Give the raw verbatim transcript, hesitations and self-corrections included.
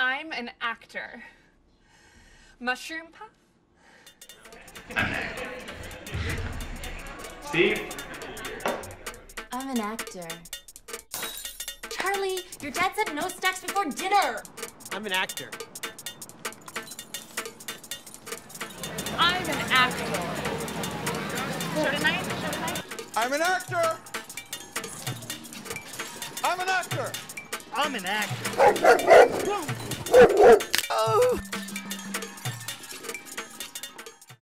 I'm an actor. Mushroom puff? Steve? I'm an actor. Charlie, your dad said no snacks before dinner. I'm an actor. I'm an actor. Show tonight, show tonight. I'm an actor. I'm an actor. I'm an actor. Oh.